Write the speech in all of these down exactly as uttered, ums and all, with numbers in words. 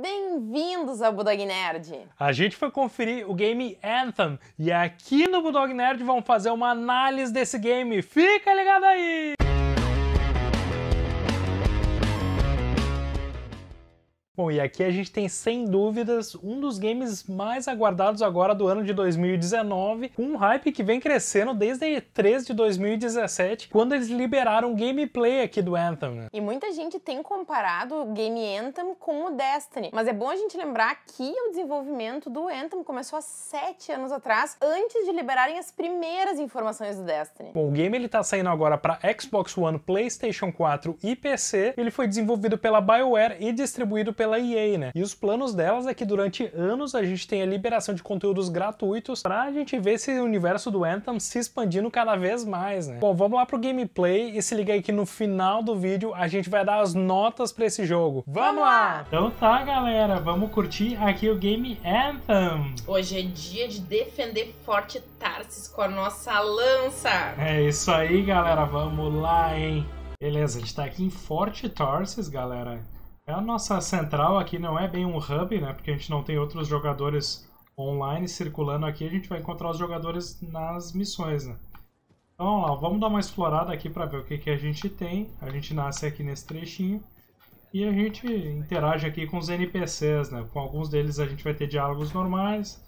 Bem-vindos ao Bulldog Nerd! A gente foi conferir o game Anthem e aqui no Bulldog Nerd vamos fazer uma análise desse game. Fica ligado aí! Bom, e aqui a gente tem, sem dúvidas, um dos games mais aguardados agora do ano de dois mil e dezenove, com um hype que vem crescendo desde a E três de dois mil e dezessete, quando eles liberaram o gameplay aqui do Anthem, né? E muita gente tem comparado o game Anthem com o Destiny, mas é bom a gente lembrar que o desenvolvimento do Anthem começou há sete anos atrás, antes de liberarem as primeiras informações do Destiny. Bom, o game ele tá saindo agora para Xbox One, PlayStation quatro e P C. Ele foi desenvolvido pela BioWare e distribuído pela pela E A, né? E os planos delas é que durante anos a gente tem a liberação de conteúdos gratuitos pra gente ver esse universo do Anthem se expandindo cada vez mais, né? Bom, vamos lá pro gameplay e se liga aí que no final do vídeo a gente vai dar as notas pra esse jogo. Vamos lá! Então tá, galera, vamos curtir aqui o game Anthem. Hoje é dia de defender Fort Tarsis com a nossa lança. É isso aí, galera, vamos lá, hein? Beleza, a gente tá aqui em Fort Tarsis, galera. É a nossa central aqui, não é bem um hub, né? Porque a gente não tem outros jogadores online circulando aqui. A gente vai encontrar os jogadores nas missões, né? Então, vamos lá, vamos dar uma explorada aqui para ver o que, que a gente tem. A gente nasce aqui nesse trechinho e a gente interage aqui com os N P Cs, né? Com alguns deles a gente vai ter diálogos normais,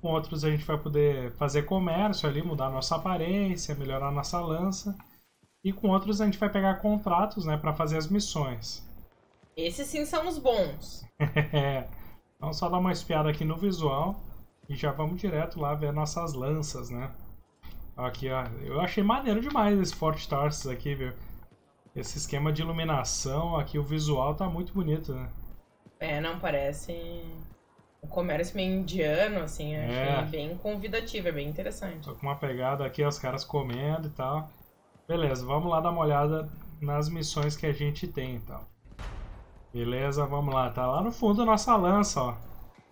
com outros a gente vai poder fazer comércio ali, mudar nossa aparência, melhorar nossa lança. E com outros a gente vai pegar contratos, né? Para fazer as missões. Esses sim são os bons. Então só dá uma espiada aqui no visual e já vamos direto lá ver nossas lanças, né? Aqui, ó. Eu achei maneiro demais esse Fort Tarsis aqui, viu? Esse esquema de iluminação aqui, o visual tá muito bonito, né? É, não parece... O comércio meio indiano, assim, eu achei é. bem convidativo, é bem interessante. Tô com uma pegada aqui, ó, os caras comendo e tal. Beleza, vamos lá dar uma olhada nas missões que a gente tem, então. Beleza, vamos lá. Tá lá no fundo a nossa lança, ó.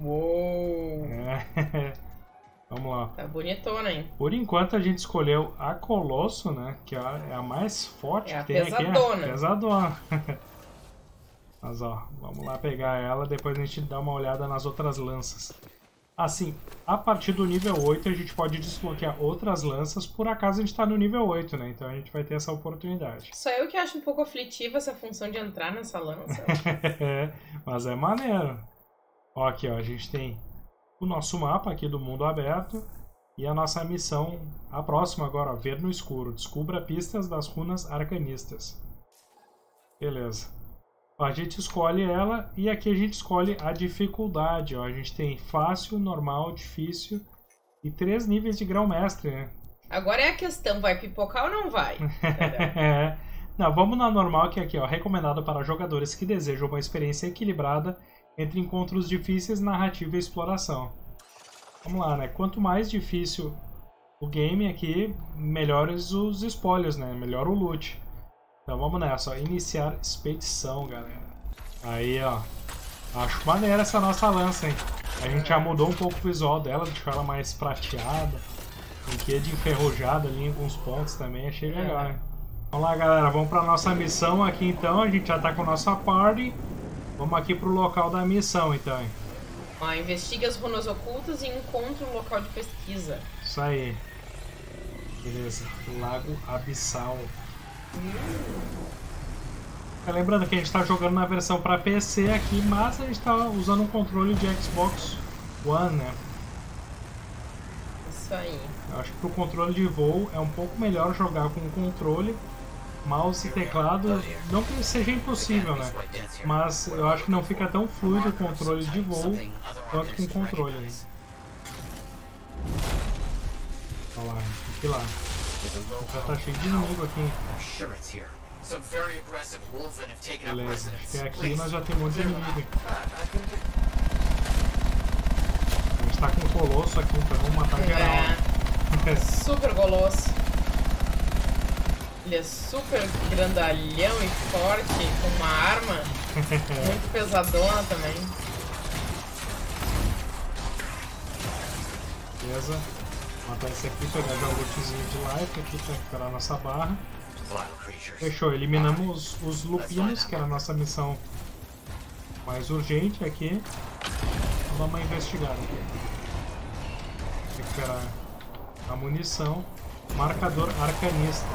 Uou! É. Vamos lá. Tá bonitona, hein? Por enquanto a gente escolheu a Colosso, né? Que é a mais forte é que tem pesadona. aqui. É a pesadona. Mas, ó, vamos lá pegar ela. Depois a gente dá uma olhada nas outras lanças. Assim, a partir do nível oito a gente pode desbloquear outras lanças. Por acaso a gente tá no nível oito, né? Então a gente vai ter essa oportunidade. Só eu que acho um pouco aflitivo essa função de entrar nessa lança. É, mas é maneiro. Ó, aqui, ó, a gente tem o nosso mapa aqui do mundo aberto. E a nossa missão, a próxima agora, ó, ver no escuro. Descubra pistas das runas arcanistas. Beleza. A gente escolhe ela e aqui a gente escolhe a dificuldade, ó. A gente tem fácil, normal, difícil e três níveis de grão-mestre, né? Agora é a questão, vai pipocar ou não vai? É. Não, vamos na normal, que aqui, ó, recomendado para jogadores que desejam uma experiência equilibrada entre encontros difíceis, narrativa e exploração. Vamos lá, né? Quanto mais difícil o game aqui, melhores os spoilers, né? Melhor o loot. Então vamos nessa, ó. Iniciar expedição, galera. Aí, ó. Acho maneira essa nossa lança, hein? A gente já mudou um pouco o visual dela, deixou ela mais prateada. Tem que de enferrujada ali em alguns pontos também, achei legal, hein? Vamos lá, galera, vamos pra nossa missão aqui então. A gente já tá com a nossa party. Vamos aqui pro local da missão então, hein? Ó, investigue as runas ocultas e encontre um local de pesquisa. Isso aí. Beleza, Lago Abissal. Lembrando que a gente está jogando na versão para P C aqui, mas a gente está usando um controle de Xbox One, né? Isso aí. Eu acho que para o controle de voo é um pouco melhor jogar com o controle, mouse e teclado. Não que seja impossível, né? Mas eu acho que não fica tão fluido o controle de voo quanto com o controle. Né? Olha lá, aqui lá. Já tá cheio de novo aqui. Beleza, até aqui nós já temos muito inimigo. A gente tá com um colosso aqui, então vamos matar é. geral. Super colosso. Ele é super grandalhão e forte, com uma arma muito pesadona também. Beleza. Matar esse aqui, pegar já o lootzinho de life aqui pra recuperar a nossa barra. Fechou, eliminamos os, os lupinos, que era a nossa missão mais urgente aqui. Dá uma investigada aqui. Recuperar a munição. Marcador arcanista.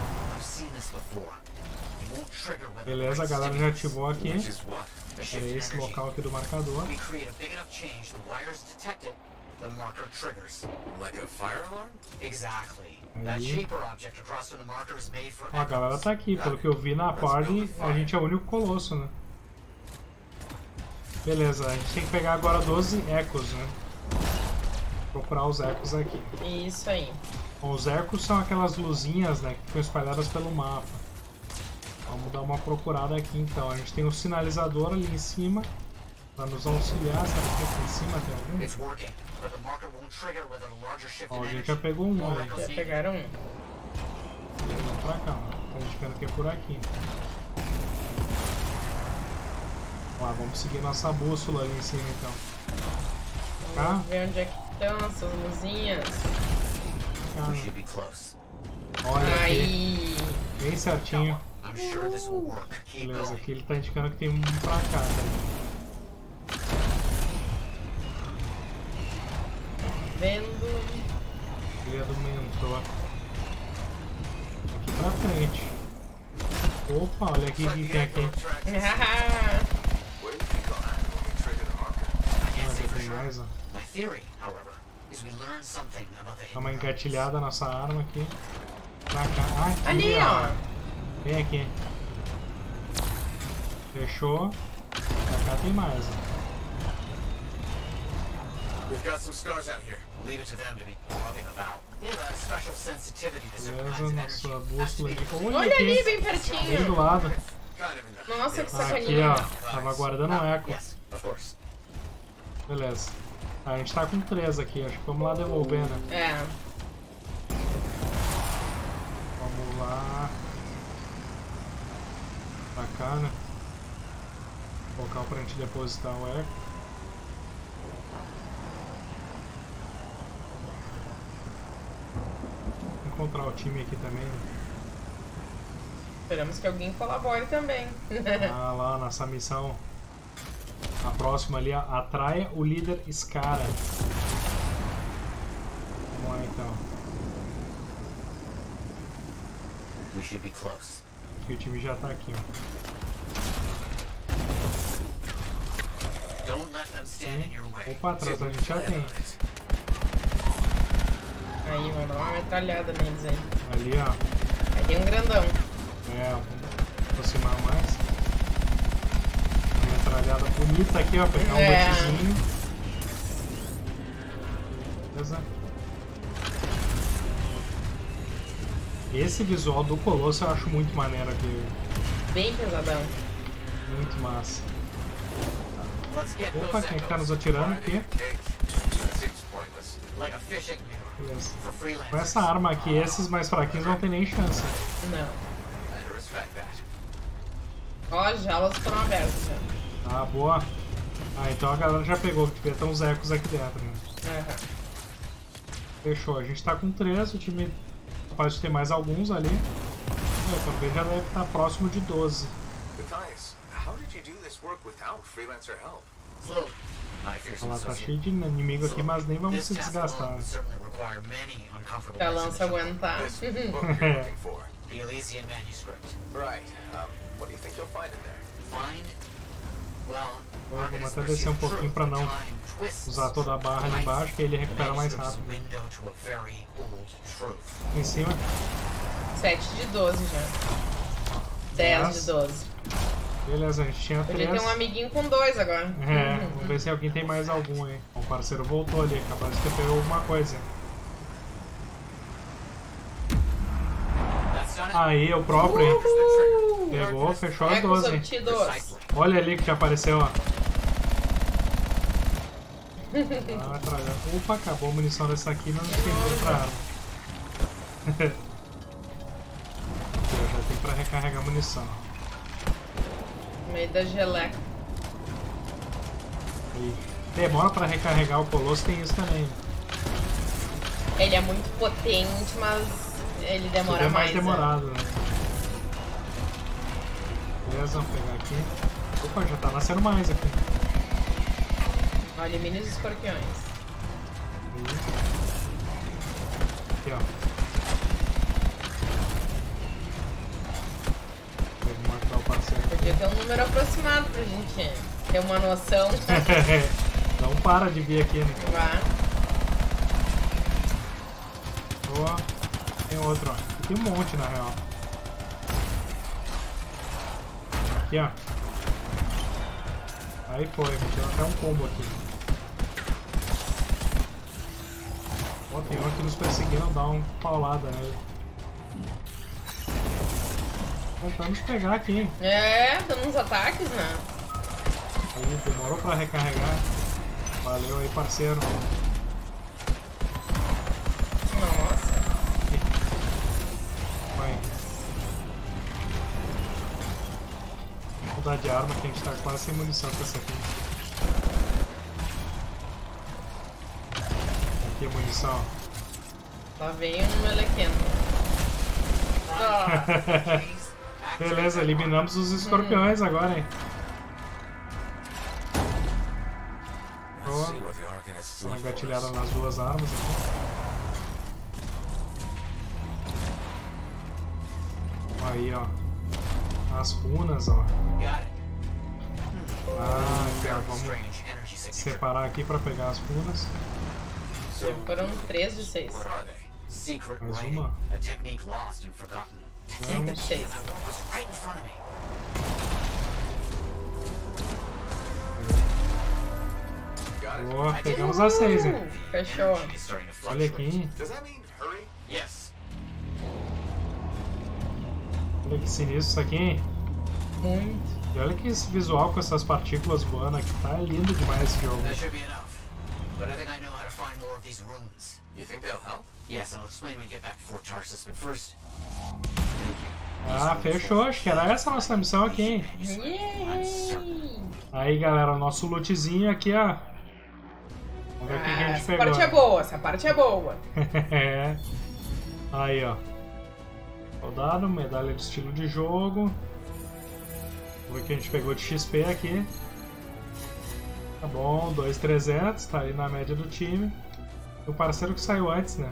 Beleza, a galera já ativou aqui. É esse local aqui do marcador. The marker triggers. Like a fire alarm? Exactly. That cheaper object across from the marker is made for. A galera tá aqui, pelo que eu vi na party, a gente é o único colosso, né? Beleza, a gente tem que pegar agora doze ecos, né? Procurar os ecos aqui. Isso aí. Bom, os ecos são aquelas luzinhas, né, que ficam espalhadas pelo mapa. Vamos dar uma procurada aqui então. A gente tem um sinalizador ali em cima pra nos auxiliar, sabe que aqui em cima tem algum? It's working. Ó, a gente já pegou um, né? Já pegaram um. Eles vão pra cá, ó. Estão indicando que é por aqui. Ó, vamos seguir nossa bússola ali em cima então. Cá. Vamos ver onde é que estão essas luzinhas. Cá. Olha aí. Aqui. Bem certinho. Uh. Beleza, aqui ele tá indicando que tem um pra cá, tá? Vendo. Filha do mentor. Aqui pra frente. Opa, olha aqui que tem aqui. Olha, tem mais, ó. Dá uma engatilhada nossa arma aqui. Pra cá. Aqui, ali, ó. Vem aqui. Fechou. Pra cá tem mais, ó. We've got some stars out here. Leave it to them to be loving about. Yeah, that's special sensitivity to certain kinds of energy. Olha ali bem pertinho. Do lado. Nossa, que sacaninha. Aqui, ó, tava guardando um eco. Beleza. A gente tá com três aqui, acho que vamos lá devolver, né? É. Vamos lá. Bacana. Colocar pra gente depositar o eco. Encontrar o time aqui também. Esperamos que alguém colabore também. Ah lá, nossa missão. A próxima ali, atraia o líder Scara. Vamos lá então. We should be close. Aqui o time já tá aqui, ó. Don't let them stand in your way. Opa, atrás a gente já tem. Aí, mano, uma metralhada neles aí. Ali, ó. Aí tem um grandão. É, vamos aproximar mais. Uma metralhada bonita aqui, ó. Pegar é. um botezinho. Beleza. Esse visual do Colosso eu acho muito maneiro aqui. Bem pesadão. Muito massa. Opa, quem é que tá nos atirando aqui? Beleza. Com essa arma aqui, esses mais fraquinhos não tem nem chance. Não. Ó, as jalas foram abertas já. Ah, boa. Ah, então a galera já pegou, porque estão os ecos aqui dentro, né? Uhum. Fechou, a gente tá com três, o time capaz de ter mais alguns ali. Eu também já deve estar próximo de doze. Matthias, como você fez esse trabalho sem ajuda freelancer? Ela tá cheia de inimigo aqui, mas nem vamos se desgastar. Pra lança aguentar. Vamos até descer um pouquinho pra não usar toda a barra ali embaixo, que ele recupera mais rápido. Em cima. sete de doze já. dez de doze. Beleza, a gente tinha três. Podia ter um amiguinho com dois agora. É, uhum. Vamos ver se alguém tem mais algum aí. O parceiro voltou ali, capaz de ter pegado alguma coisa. Aí, o próprio, hein? Uhum. Pegou, fechou as doze. Olha ali que já apareceu, ó. Ah, opa, acabou a munição dessa aqui, mas não tem outra arma. Já tem pra recarregar a munição. No meio da geleca. E demora pra recarregar o Colosso, tem isso também. Ele é muito potente, mas ele demora é mais. É mais demorado, né? Beleza, vamos pegar aqui. Opa, já tá nascendo mais aqui. Elimine os escorpiões. Aqui, ó. Vou matar o parceiro. Podia ter um número aproximado pra gente ter uma noção. Não para de vir aqui, né? Vá. Boa. Tem outro, ó. Tem um monte, na real. Aqui, ó. Aí foi, meteu até um combo aqui. Ó, tem um aqui nos perseguindo, dá uma paulada nele. Tentando nos pegar aqui. É, dando uns ataques, né? Aí, demorou pra recarregar. Valeu aí, parceiro. De arma que a gente tá quase sem munição com essa aqui. Aqui é munição. Lá vem um melequeno. Oh. Beleza, eliminamos os escorpiões hum. agora, hein? Boa. Uma engatilhada nas duas armas aqui. Aí, ó. As runas, ó. Ah, cara, vamos separar aqui pra pegar as runas. Foram três de seis. Mais uma. Vamos. Boa, pegamos as seis, hein? Fechou. Olha aqui. Olha que sinistro isso aqui, hein? Muito. E olha que esse visual com essas partículas voando aqui, tá lindo demais esse jogo. Ah, fechou. Acho que era essa a nossa missão aqui, hein? Yay. Aí, galera, o nosso lootzinho aqui, ó. Vamos ver o ah, que a gente pegou. Essa parte é boa, essa parte é boa. É. Aí, ó. Rodado, medalha de estilo de jogo. Vamos ver o que a gente pegou de X P aqui. Tá bom, dois mil e trezentos, tá aí na média do time. O parceiro que saiu antes, né?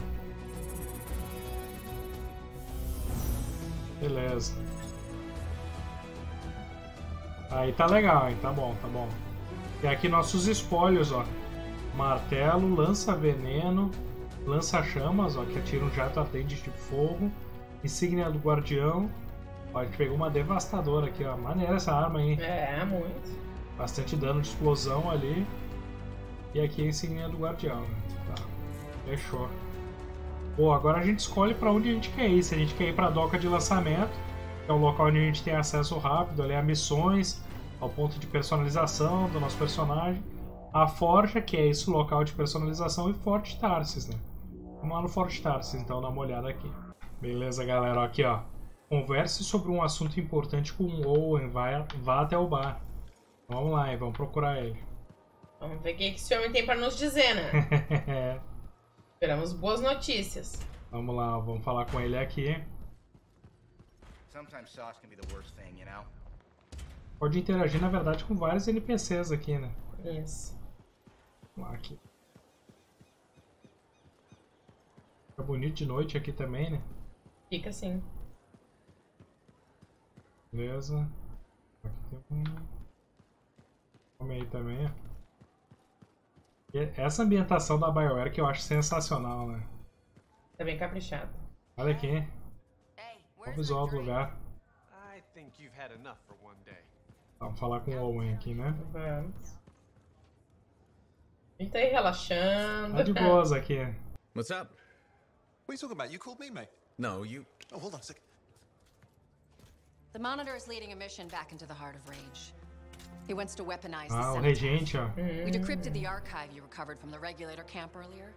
Beleza. Aí tá legal, hein? Tá bom, tá bom. E aqui nossos espólios, ó. Martelo, lança-veneno, lança-chamas, ó, que atira um jato ardente de fogo. Insígnia do Guardião. Ó, a gente pegou uma devastadora aqui, ó. Maneira essa arma, hein? É, muito. Bastante dano de explosão ali. E aqui a insígnia do Guardião, né? Tá. Fechou. Pô, agora a gente escolhe pra onde a gente quer ir. Se a gente quer ir pra doca de lançamento, que é o local onde a gente tem acesso rápido ali a missões, ao ponto de personalização do nosso personagem. A forja, que é esse local de personalização, e Fort Tarsis, né? Vamos lá no Fort Tarsis, então, dá uma olhada aqui. Beleza, galera, aqui ó, converse sobre um assunto importante com o Owen, vai, vá até o bar. Vamos lá, hein? Vamos procurar ele. Vamos ver o que esse homem tem pra nos dizer, né? Esperamos boas notícias. Vamos lá, vamos falar com ele aqui. Pode interagir, na verdade, com vários N P Cs aqui, né? Isso. Vamos lá, aqui. Fica bonito de noite aqui também, né? Fica assim. Beleza. Aqui tem um homem aí também. E essa ambientação da BioWare que eu acho sensacional, né? Tá bem caprichado. Olha aqui. Olha o visual do lugar. Vamos falar com o Owen aqui, né? Vamos. A gente tá aí relaxando. Tá de boas aqui. What's up? What are you talking about? You called me, mate. No, you... Oh, hold on a second. The Monitor is leading a mission back into the heart of Rage. He wants to weaponize ah, the Regente. We decrypted the archive you recovered from the Regulator camp earlier,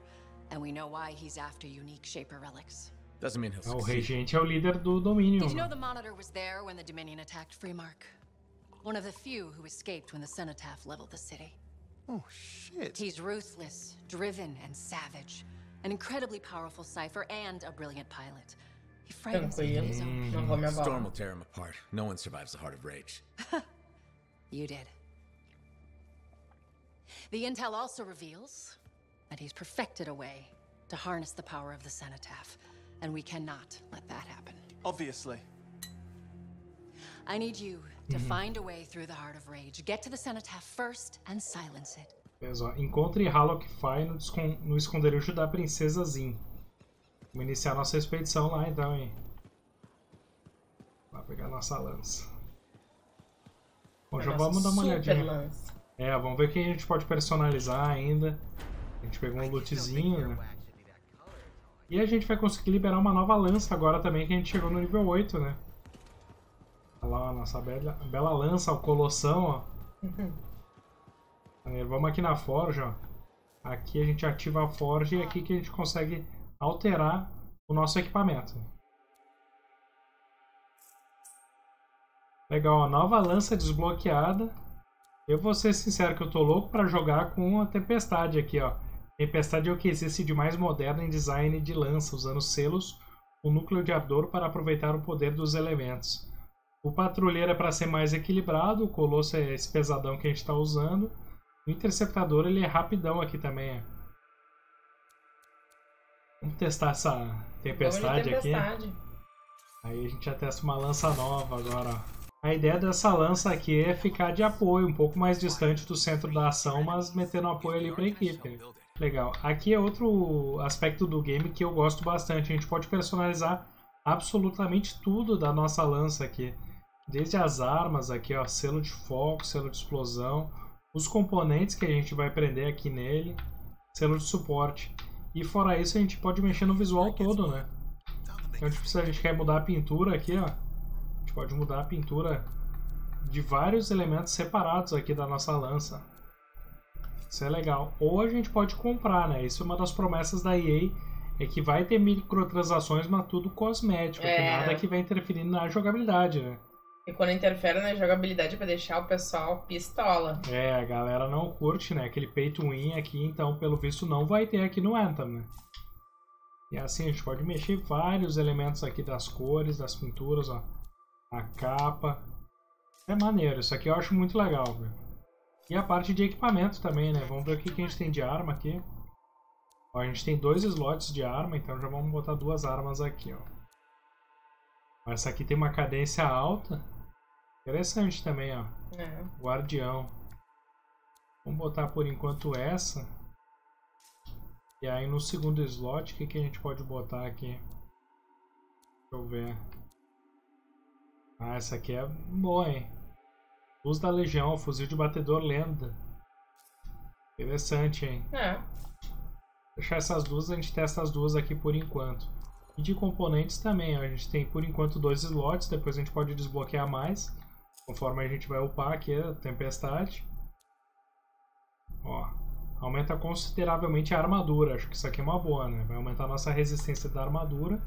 and we know why he's after unique Shaper relics. Doesn't mean he'll succeed. O Regente é o líder do Dominion. Did you know the Monitor was there when the Dominion attacked Fremark? One of the few who escaped when the Cenotaph leveled the city. Oh, shit. He's ruthless, driven, and savage. An incredibly powerful cipher and a brilliant pilot. He frightens me to his own. Mm. Storm will tear him apart. No one survives the heart of Rage. You did. The intel also reveals that he's perfected a way to harness the power of the Cenotaph, and we cannot let that happen. Obviously. I need you to mm-hmm. find a way through the heart of rage. Get to the Cenotaph first and silence it. Beleza, encontre Hallok Fire no, no esconderijo da Princesa Zinn. Vamos iniciar nossa expedição lá então, hein? Vamos pegar nossa lança. Bom, já vamos dar uma olhadinha. Lança. É, vamos ver o que a gente pode personalizar ainda. A gente pegou um lootzinho, né? E a gente vai conseguir liberar uma nova lança agora também, que a gente chegou no nível oito, né? Olha lá a nossa bela, bela lança, o Colossão, ó. Uhum. Vamos aqui na forja, ó. Aqui a gente ativa a forja e aqui que a gente consegue alterar o nosso equipamento. Legal, ó. Nova lança desbloqueada. Eu vou ser sincero que eu tô louco pra jogar com a Tempestade aqui, ó. Tempestade é o que existe de mais moderno em design de lança, usando selos, o núcleo de ardor para aproveitar o poder dos elementos. O Patrulheiro é para ser mais equilibrado, o Colosso é esse pesadão que a gente tá usando. O Interceptador ele é rapidão aqui também. Vamos testar essa Tempestade, tempestade. aqui. Aí a gente já testa uma lança nova agora. A ideia dessa lança aqui é ficar de apoio, um pouco mais distante do centro da ação, mas metendo apoio ali para a equipe. Legal. Aqui é outro aspecto do game que eu gosto bastante. A gente pode personalizar absolutamente tudo da nossa lança aqui. Desde as armas aqui, ó, selo de foco, selo de explosão. Os componentes que a gente vai prender aqui nele, selo de suporte. E fora isso a gente pode mexer no visual todo, né? Então a gente, precisa, a gente quer mudar a pintura aqui, ó. A gente pode mudar a pintura de vários elementos separados aqui da nossa lança. Isso é legal. Ou a gente pode comprar, né? Isso é uma das promessas da E A, é que vai ter microtransações, mas tudo cosmético. É. Que nada que vai interferir na jogabilidade, né? E quando interfere na jogabilidade é pra deixar o pessoal pistola. É, a galera não curte, né? Aquele pay to win aqui, então pelo visto não vai ter aqui no Anthem, né? E assim, a gente pode mexer vários elementos aqui das cores, das pinturas, ó. A capa. É maneiro, isso aqui eu acho muito legal, viu? E a parte de equipamento também, né? Vamos ver o que a gente tem de arma aqui. Ó, a gente tem dois slots de arma, então já vamos botar duas armas aqui, ó. Essa aqui tem uma cadência alta. Interessante também, ó. É. Guardião. Vamos botar por enquanto essa. E aí no segundo slot, o que, que a gente pode botar aqui? Deixa eu ver. Ah, essa aqui é boa, hein? Luz da Legião, fuzil de batedor lenda. Interessante, hein? É. Deixar essas duas, a gente testa as duas aqui por enquanto. E de componentes também, ó. A gente tem por enquanto dois slots, depois a gente pode desbloquear mais, conforme a gente vai upar aqui a Tempestade. Ó, aumenta consideravelmente a armadura, acho que isso aqui é uma boa, né? Vai aumentar a nossa resistência da armadura.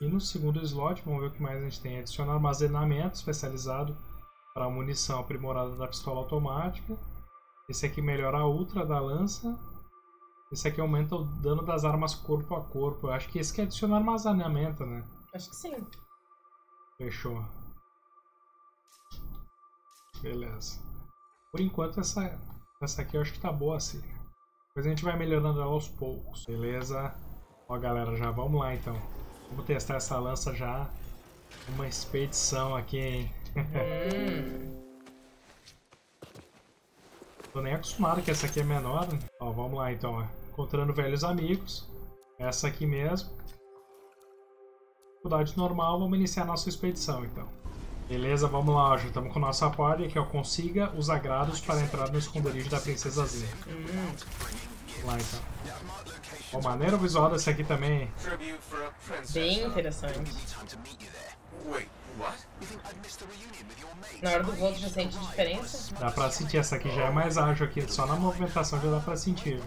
E no segundo slot, vamos ver o que mais a gente tem. Adiciona armazenamento especializado para munição aprimorada da pistola automática. Esse aqui melhora a ultra da lança. Esse aqui aumenta o dano das armas corpo a corpo. Eu acho que esse que adiciona armazenamento, né? Acho que sim. Fechou. Beleza. Por enquanto essa, essa aqui eu acho que tá boa assim. Depois a gente vai melhorando ela aos poucos. Beleza. Ó galera, já vamos lá então. Vamos testar essa lança já. Uma expedição aqui, hein? Hum. Tô nem acostumado que essa aqui é menor, né? Ó, vamos lá então, ó. Encontrando velhos amigos. Essa aqui mesmo. Dificuldade normal, vamos iniciar nossa expedição então. Beleza, vamos lá, ó. Já estamos com nossa party aqui, ó. Consiga os agrados para entrar no esconderijo da Princesa Zinn. Hum. Vamos lá então. Ó, maneiro visual desse aqui também. Bem interessante. Na hora do voo já sente diferença? Dá pra sentir, essa aqui já é mais ágil aqui, só na movimentação já dá pra sentir.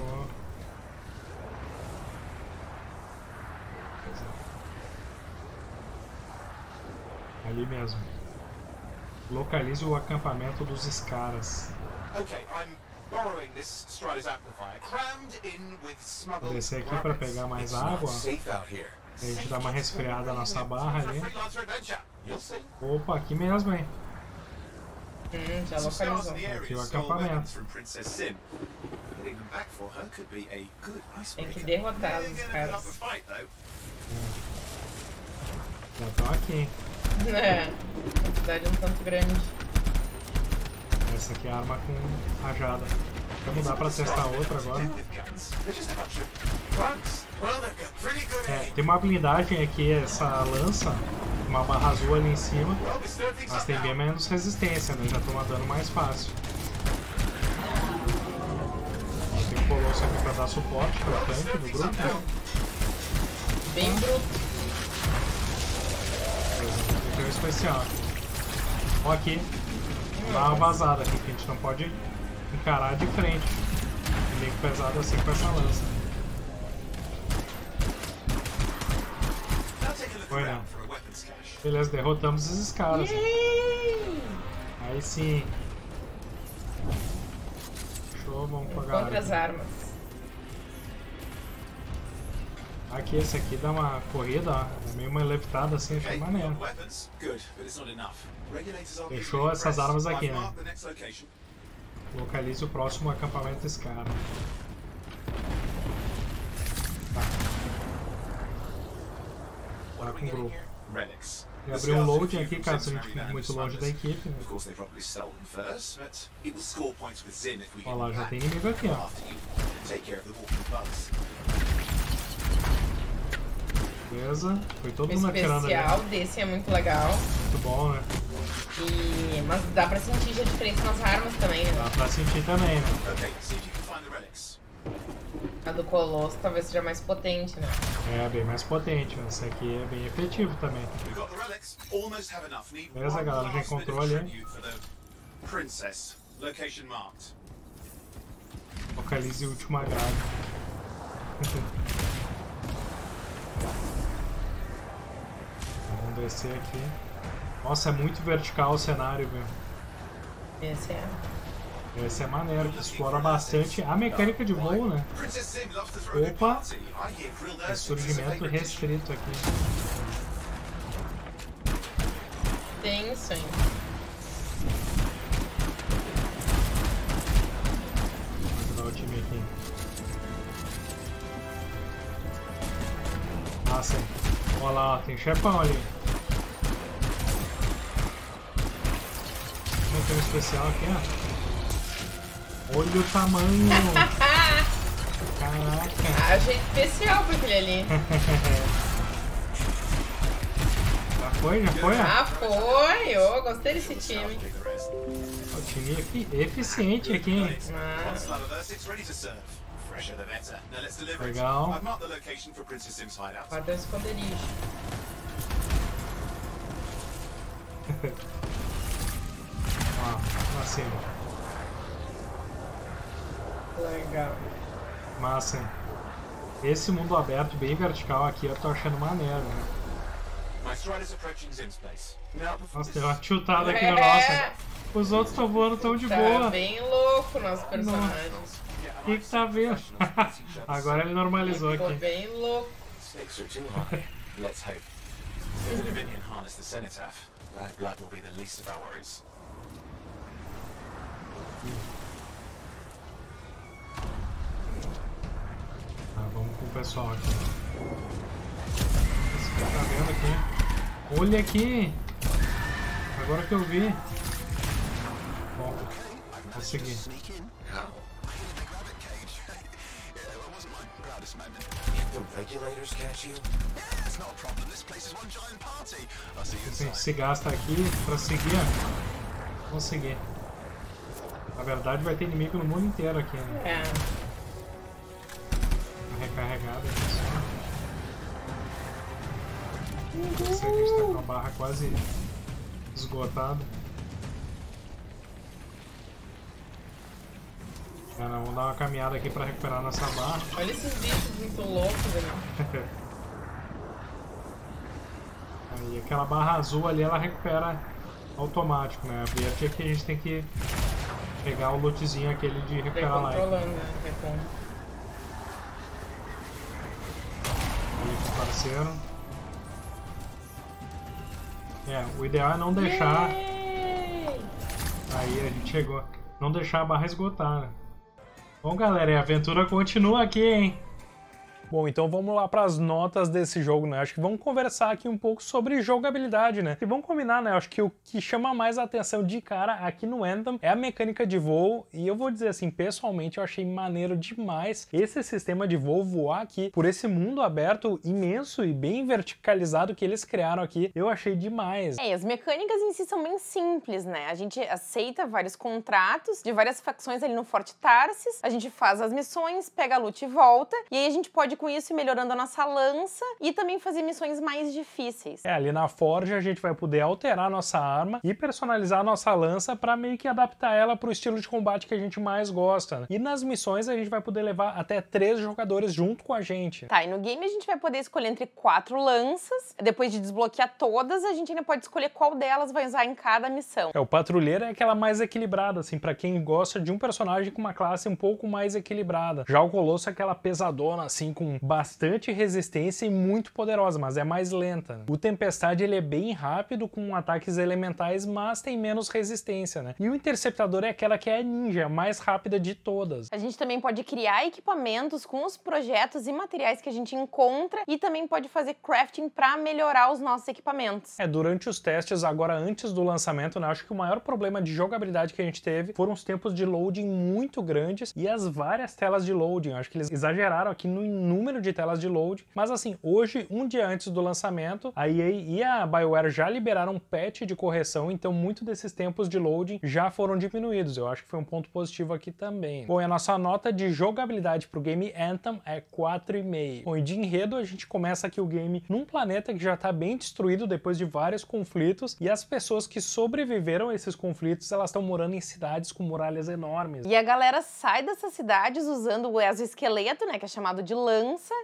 Oh. Ali mesmo. Localize o acampamento dos Scaras. Ok, eu... Vou descer aqui para pegar mais água. A gente dá uma resfriada na nossa barra ali. Eu sei. Opa, aqui mesmo, hein? Hum, já localizou. Aqui o acampamento. Tem que derrotar os caras. Já estão aqui, hein? É, a quantidade é um tanto grande. Essa aqui é a arma com rajada. Vamos mudar pra testar outra agora. É, tem uma habilidade aqui, essa lança, uma barra azul ali em cima, mas tem bem menos resistência, né? Já toma dano mais fácil. Tem um Colosso aqui pra dar suporte pro tanque do grupo. Né? Bem bruto. Tem um especial. Ó, aqui, dá uma vazada aqui que a gente não pode encarar de frente. Meio pesado assim com essa lança. Foi, né? Beleza, derrotamos esses caras. Né? Aí sim. Show, vamos pagar. Quantas armas? Aqui, esse aqui dá uma corrida, ó. É meio uma levitada assim, achei maneiro. Fechou essas armas aqui, né? Localize o próximo acampamento desse cara. Tá. Tá com o grupo. E abrir um loading aqui, caso a gente fique muito longe da equipe, né? Olha lá, já tem inimigo aqui, ó. Beleza, foi todo mundo atirando ali. O especial desse é muito legal. Muito bom, né? E... mas dá pra sentir já a diferença nas armas também, né? Dá pra sentir também, né? A do Colosso talvez seja mais potente, né? É, bem mais potente. Essa aqui é bem efetivo também. Beleza, galera, já encontrou ali. Localize o último agrado. Vamos descer aqui. Nossa, é muito vertical o cenário, velho. Esse é. Esse é maneiro, que explora bastante a mecânica de voo, né? Opa! É surgimento restrito aqui. Tem isso aí. Vou ajudar o time aqui. Nossa, olha lá, tem chefão ali. Tem um especial aqui, ó. Olha o tamanho! Caraca! Achei especial pra aquele ali. Já foi? Já foi? Ah, foi! Eu gostei desse time. O time é efic eficiente aqui, hein? Ah. Legal. Cadê o esconderijo? Ah, pra cima. Legal. Massa, hein? Esse mundo aberto bem vertical aqui eu tô achando maneiro, né? Nossa, deu uma tiltada aqui no nosso. Os outros estão voando tão de tá boa. Tá bem louco nosso personagem. Nossa. O que que tá vendo? Agora ele normalizou aqui. Ficou bem louco. Ah, vamos com o pessoal aqui. Esse cara tá vendo aqui. Olha aqui! Agora que eu vi. Bom, consegui. Se gasta aqui pra seguir, ó. Conseguir. Na verdade vai ter inimigo no mundo inteiro aqui, né? É. Recarregada. Essa aqui está com a barra quase esgotada. Cara, vamos dar uma caminhada aqui pra recuperar nossa barra. Olha esses bichos muito loucos, velho. Aí, aquela barra azul ali, ela recupera automático, né? A verde é que a gente tem que pegar o lootzinho aquele de recuperar lá. Controlando, né? Aí, apareceram. É, o ideal é não deixar... Yay! Aí a gente chegou. Não deixar a barra esgotar, né? Bom, galera, e a aventura continua aqui, hein? Bom, então vamos lá para as notas desse jogo, né? Acho que vamos conversar aqui um pouco sobre jogabilidade, né? E vamos combinar, né? Acho que o que chama mais a atenção de cara aqui no Anthem é a mecânica de voo. E eu vou dizer assim, pessoalmente eu achei maneiro demais esse sistema de voo voar aqui por esse mundo aberto imenso e bem verticalizado que eles criaram aqui. Eu achei demais. É, as mecânicas em si são bem simples, né? A gente aceita vários contratos de várias facções ali no Fort Tarsis. A gente faz as missões, pega a loot e volta. E aí a gente pode com isso, melhorando a nossa lança e também fazer missões mais difíceis. É, ali na forja a gente vai poder alterar a nossa arma e personalizar a nossa lança para meio que adaptar ela para o estilo de combate que a gente mais gosta, né? E nas missões a gente vai poder levar até três jogadores junto com a gente. Tá, e no game a gente vai poder escolher entre quatro lanças. Depois de desbloquear todas, a gente ainda pode escolher qual delas vai usar em cada missão. É, o patrulheiro é aquela mais equilibrada, assim, para quem gosta de um personagem com uma classe um pouco mais equilibrada. Já o Colosso é aquela pesadona, assim, com bastante resistência e muito poderosa, mas é mais lenta. O Tempestade ele é bem rápido com ataques elementais, mas tem menos resistência, né? E o Interceptador é aquela que é ninja, mais rápida de todas. A gente também pode criar equipamentos com os projetos e materiais que a gente encontra e também pode fazer crafting para melhorar os nossos equipamentos. É, durante os testes, agora antes do lançamento, né, acho que o maior problema de jogabilidade que a gente teve foram os tempos de loading muito grandes e as várias telas de loading. Acho que eles exageraram aqui no número de telas de load, mas assim, hoje, um dia antes do lançamento, a E A e a BioWare já liberaram um patch de correção, então muito desses tempos de loading já foram diminuídos. Eu acho que foi um ponto positivo aqui também. Bom, e a nossa nota de jogabilidade pro game Anthem é quatro vírgula cinco. Bom, e de enredo a gente começa aqui o game num planeta que já tá bem destruído depois de vários conflitos, e as pessoas que sobreviveram a esses conflitos, elas estão morando em cidades com muralhas enormes. E a galera sai dessas cidades usando o exoesqueleto, né, que é chamado de lã.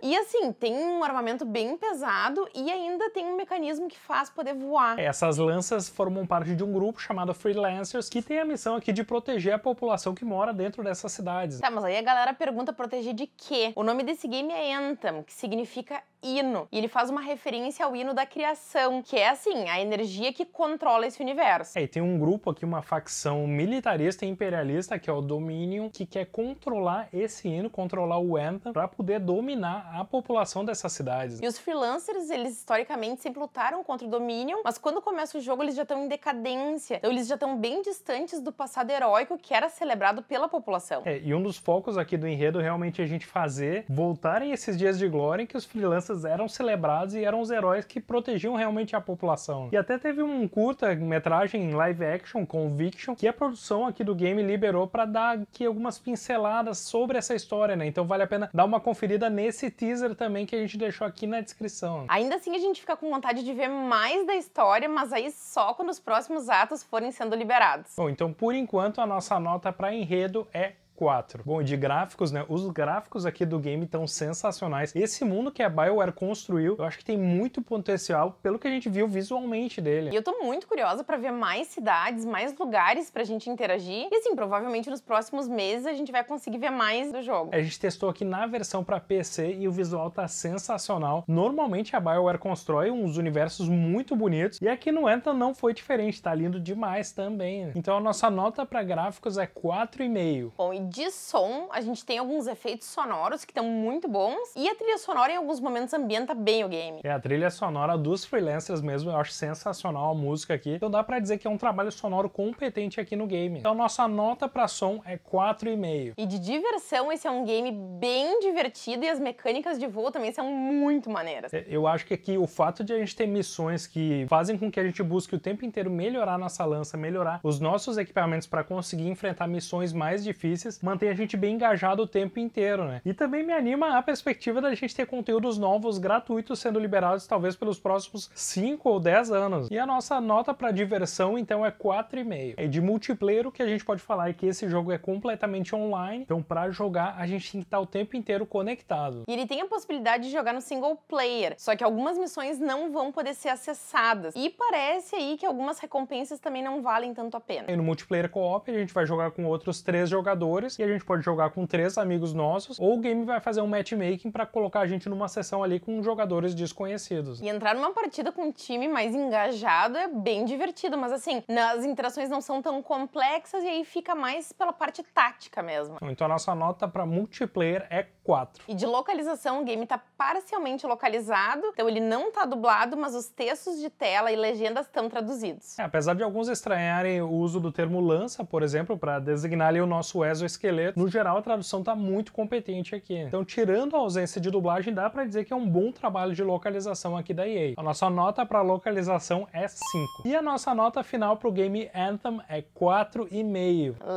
E assim, tem um armamento bem pesado e ainda tem um mecanismo que faz poder voar. Essas lanças formam parte de um grupo chamado Freelancers, que tem a missão aqui de proteger a população que mora dentro dessas cidades. Tá, mas aí a galera pergunta proteger de quê? O nome desse game é Anthem, que significa hino. E ele faz uma referência ao hino da criação, que é assim, a energia que controla esse universo. É, e tem um grupo aqui, uma facção militarista e imperialista, que é o Dominion, que quer controlar esse hino, controlar o Anthem, pra poder dominar dominar a população dessas cidades. E os freelancers, eles historicamente sempre lutaram contra o Dominion, mas quando começa o jogo eles já estão em decadência, então eles já estão bem distantes do passado heróico que era celebrado pela população. É, e um dos focos aqui do enredo realmente é a gente fazer voltarem esses dias de glória em que os freelancers eram celebrados e eram os heróis que protegiam realmente a população. E até teve um curta-metragem em live action, Conviction, que a produção aqui do game liberou para dar aqui algumas pinceladas sobre essa história, né? Então vale a pena dar uma conferida nesse teaser também que a gente deixou aqui na descrição. Ainda assim a gente fica com vontade de ver mais da história, mas aí só quando os próximos atos forem sendo liberados. Bom, então por enquanto a nossa nota para enredo é quatro. Bom, e de gráficos, né? Os gráficos aqui do game estão sensacionais. Esse mundo que a BioWare construiu, eu acho que tem muito potencial pelo que a gente viu visualmente dele. E eu tô muito curiosa pra ver mais cidades, mais lugares pra gente interagir. E assim, provavelmente nos próximos meses a gente vai conseguir ver mais do jogo. A gente testou aqui na versão pra P C e o visual tá sensacional. Normalmente a BioWare constrói uns universos muito bonitos e aqui no Anthem não foi diferente, tá lindo demais também, né? Então a nossa nota pra gráficos é quatro vírgula cinco. Bom, e de som, a gente tem alguns efeitos sonoros que estão muito bons, e a trilha sonora em alguns momentos ambienta bem o game. É, a trilha sonora dos freelancers mesmo, eu acho sensacional a música aqui, então dá pra dizer que é um trabalho sonoro competente aqui no game. Então nossa nota pra som é quatro vírgula cinco. E de diversão, esse é um game bem divertido e as mecânicas de voo também são muito maneiras. É, eu acho que aqui o fato de a gente ter missões que fazem com que a gente busque o tempo inteiro melhorar nossa lança, melhorar os nossos equipamentos pra conseguir enfrentar missões mais difíceis, mantém a gente bem engajado o tempo inteiro, né? E também me anima a perspectiva da gente ter conteúdos novos, gratuitos, sendo liberados talvez pelos próximos cinco ou dez anos. E a nossa nota para diversão, então, é quatro vírgula cinco. É de multiplayer, o que a gente pode falar é que esse jogo é completamente online, então para jogar a gente tem que estar o tempo inteiro conectado. E ele tem a possibilidade de jogar no single player, só que algumas missões não vão poder ser acessadas. E parece aí que algumas recompensas também não valem tanto a pena. E no multiplayer co-op a gente vai jogar com outros três jogadores, jogadores e a gente pode jogar com três amigos nossos, ou o game vai fazer um matchmaking para colocar a gente numa sessão ali com jogadores desconhecidos. E entrar numa partida com um time mais engajado é bem divertido, mas assim, as interações não são tão complexas e aí fica mais pela parte tática mesmo. Então a nossa nota para multiplayer é quatro. E de localização, o game tá parcialmente localizado, então ele não tá dublado, mas os textos de tela e legendas estão traduzidos. É, apesar de alguns estranharem o uso do termo lança, por exemplo, para designar ali o nosso exoesqueleto, no geral a tradução tá muito competente aqui. Então, tirando a ausência de dublagem, dá pra dizer que é um bom trabalho de localização aqui da E A. A nossa nota pra localização é cinco. E a nossa nota final pro game Anthem é quatro vírgula cinco.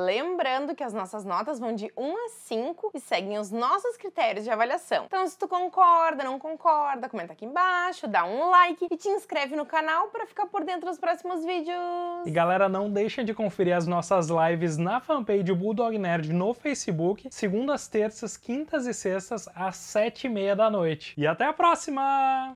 Lembrando que as nossas notas vão de um a cinco e seguem os nossos critérios de avaliação. Então, se tu concorda, não concorda, comenta aqui embaixo, dá um like e te inscreve no canal pra ficar por dentro dos próximos vídeos. E galera, não deixa de conferir as nossas lives na fanpage Bulldog Nerd no Facebook, segundas, terças, quintas e sextas às sete e meia da noite. E até a próxima!